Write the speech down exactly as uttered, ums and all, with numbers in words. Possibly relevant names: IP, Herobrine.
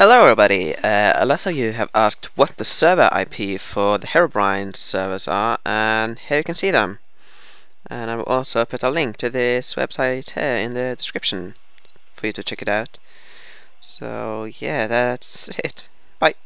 Hello everybody, uh, a lot of you have asked what the server I P for the Herobrine servers are, and here you can see them. And I will also put a link to this website here in the description for you to check it out. So yeah, that's it. Bye!